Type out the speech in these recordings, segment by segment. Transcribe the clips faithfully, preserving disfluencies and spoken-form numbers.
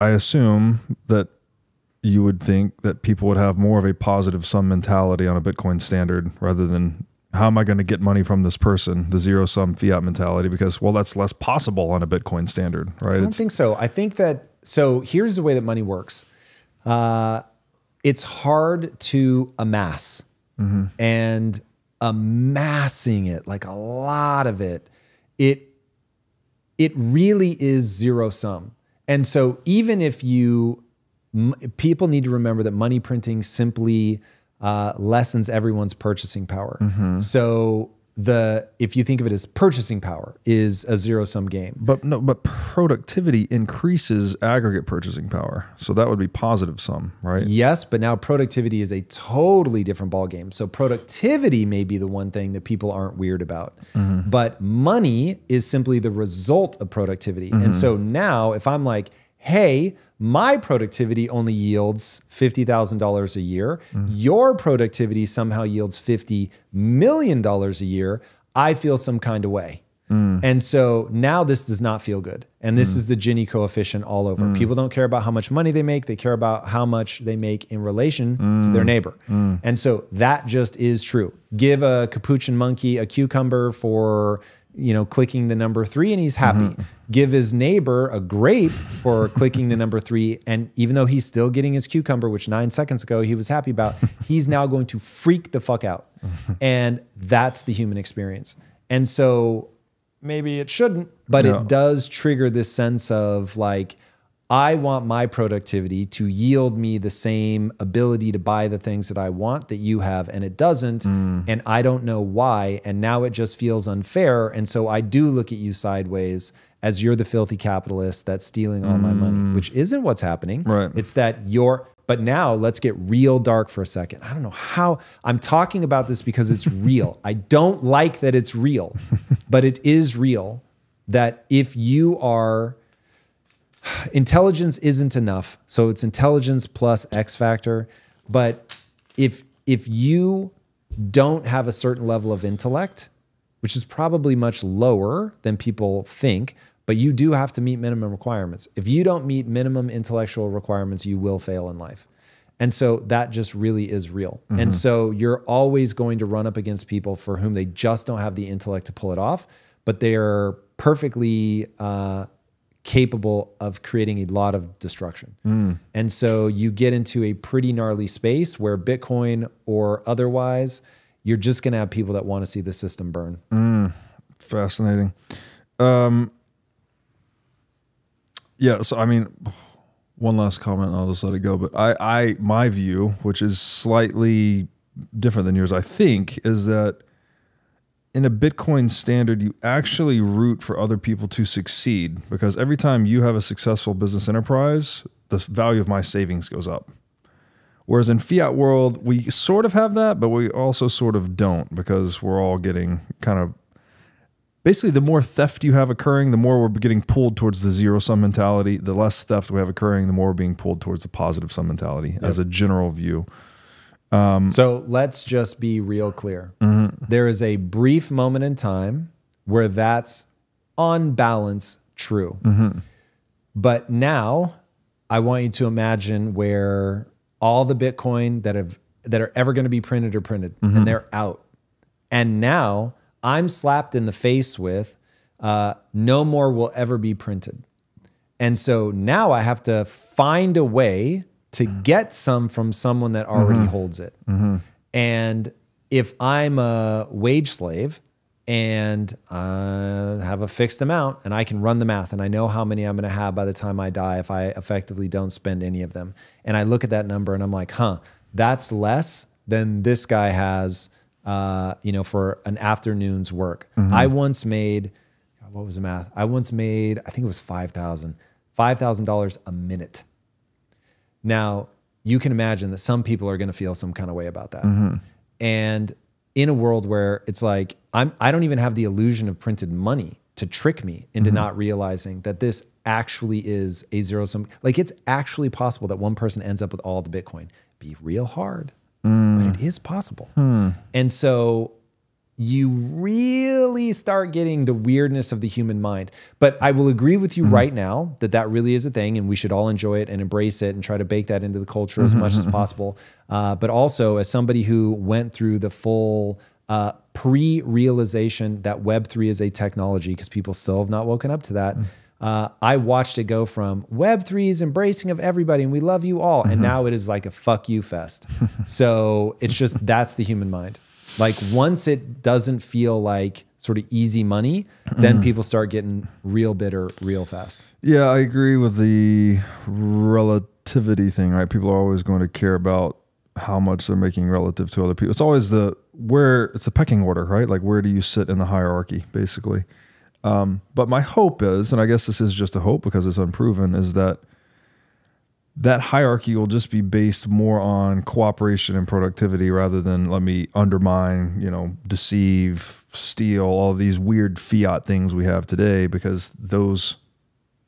I assume that you would think that people would have more of a positive sum mentality on a Bitcoin standard rather than how am I going to get money from this person, the zero sum fiat mentality, because, well, that's less possible on a Bitcoin standard, right? I don't it's think so. I think that, so here's the way that money works. Uh, it's hard to amass, mm-hmm. and amassing it, like a lot of it, it, it really is zero sum. And so even if you, m people need to remember that money printing simply uh, lessens everyone's purchasing power. Mm-hmm. So the, if you think of it as purchasing power, is a zero sum game. But no, but productivity increases aggregate purchasing power. So that would be positive sum, right? Yes, but now productivity is a totally different ballgame. So productivity may be the one thing that people aren't weird about, mm-hmm. but money is simply the result of productivity. Mm-hmm. And so now if I'm like, hey, my productivity only yields fifty thousand dollars a year. Mm. Your productivity somehow yields fifty million dollars a year. I feel some kind of way. Mm. And so now this does not feel good. And this mm. is the Gini coefficient all over. Mm. People don't care about how much money they make. They care about how much they make in relation mm. to their neighbor. Mm. And so that just is true. Give a capuchin monkey a cucumber for, you know, clicking the number three and he's happy. Mm-hmm. Give his neighbor a grape for clicking the number three. And even though he's still getting his cucumber, which nine seconds ago he was happy about, he's now going to freak the fuck out. And that's the human experience. And so maybe it shouldn't, but no. it does trigger this sense of like, I want my productivity to yield me the same ability to buy the things that I want that you have, and it doesn't, mm. and I don't know why, and now it just feels unfair, and so I do look at you sideways as you're the filthy capitalist that's stealing all mm. my money, which isn't what's happening. Right. It's that you're, but now let's get real dark for a second. I don't know how, I'm talking about this because it's real. I don't like that it's real, but it is real that if you are, intelligence isn't enough. So it's intelligence plus X factor. But if, if you don't have a certain level of intellect, which is probably much lower than people think, but you do have to meet minimum requirements. If you don't meet minimum intellectual requirements, you will fail in life. And so that just really is real. Mm-hmm. And so you're always going to run up against people for whom they just don't have the intellect to pull it off, but they're perfectly, uh, capable of creating a lot of destruction. Mm. And so you get into a pretty gnarly space where Bitcoin or otherwise, you're just going to have people that want to see the system burn. Mm. Fascinating. Um, yeah. So, I mean, one last comment and I'll just let it go. But I, I, my view, which is slightly different than yours, I think, is that in a Bitcoin standard, you actually root for other people to succeed, because every time you have a successful business enterprise, the value of my savings goes up. Whereas in fiat world, we sort of have that, but we also sort of don't, because we're all getting kind of, basically the more theft you have occurring, the more we're getting pulled towards the zero sum mentality. The less theft we have occurring, the more we're being pulled towards the positive sum mentality, yep. as a general view. Um, so let's just be real clear. Mm-hmm. There is a brief moment in time where that's on balance true. Mm-hmm. But now I want you to imagine where all the Bitcoin that have, that are ever going to be printed are printed, mm-hmm. and they're out. And now I'm slapped in the face with, uh, no more will ever be printed. And so now I have to find a way to get some from someone that already mm-hmm. holds it. Mm-hmm. And if I'm a wage slave and I have a fixed amount and I can run the math and I know how many I'm gonna have by the time I die if I effectively don't spend any of them. And I look at that number and I'm like, huh, that's less than this guy has uh, you know, for an afternoon's work. Mm-hmm. I once made, what was the math? I once made, I think it was five thousand dollars, five thousand dollars a minute. Now, you can imagine that some people are going to feel some kind of way about that. Mm-hmm. And in a world where it's like, I'm, I don't even have the illusion of printed money to trick me into mm-hmm. not realizing that this actually is a zero-sum. Like, it's actually possible that one person ends up with all the Bitcoin. Be real hard, mm. but it is possible. Mm. And so you really start getting the weirdness of the human mind. But I will agree with you mm-hmm. right now that that really is a thing, and we should all enjoy it and embrace it and try to bake that into the culture as mm-hmm. much as possible. Uh, but also, as somebody who went through the full uh, pre-realization that Web three is a technology, because people still have not woken up to that, mm-hmm. Uh, I watched it go from Web three's embracing of everybody and we love you all. And mm-hmm. now it is like a fuck you fest. So it's just, that's the human mind. Like once it doesn't feel like sort of easy money, mm-hmm. then people start getting real bitter real fast. Yeah, I agree with the relativity thing, right? People are always going to care about how much they're making relative to other people. It's always the where, it's the pecking order, right? Like where do you sit in the hierarchy, basically? Um, but my hope is, and I guess this is just a hope because it's unproven, is that that hierarchy will just be based more on cooperation and productivity rather than let me undermine, you know, deceive, steal, all these weird fiat things we have today, because those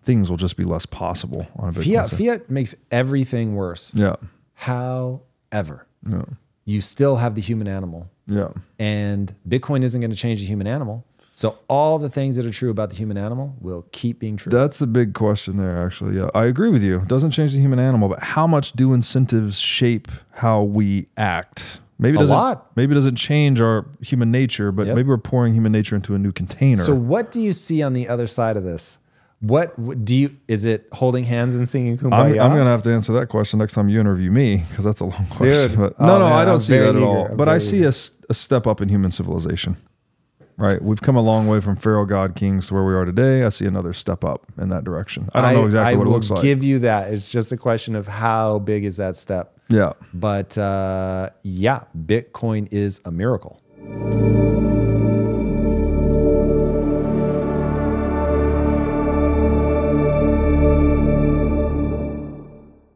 things will just be less possible on a big fiat. Fiat makes everything worse. Yeah. However, yeah. you still have the human animal. Yeah. And Bitcoin isn't going to change the human animal. So all the things that are true about the human animal will keep being true. That's the big question there, actually. Yeah, I agree with you. It doesn't change the human animal, but how much do incentives shape how we act? Maybe it doesn't, a lot. Maybe it doesn't change our human nature, but yep. maybe we're pouring human nature into a new container. So what do you see on the other side of this? What do you, is it holding hands and singing Kumbaya? I'm, I'm going to have to answer that question next time you interview me, because that's a long question. Dude, but no, oh, no, man, I don't I'm see that at eager. all. I'm but I see a, a step up in human civilization. Right, we've come a long way from feral god kings to where we are today. I see another step up in that direction. I don't I, know exactly I what it looks like. I will give you that. It's just a question of how big is that step. Yeah. But uh, yeah, Bitcoin is a miracle.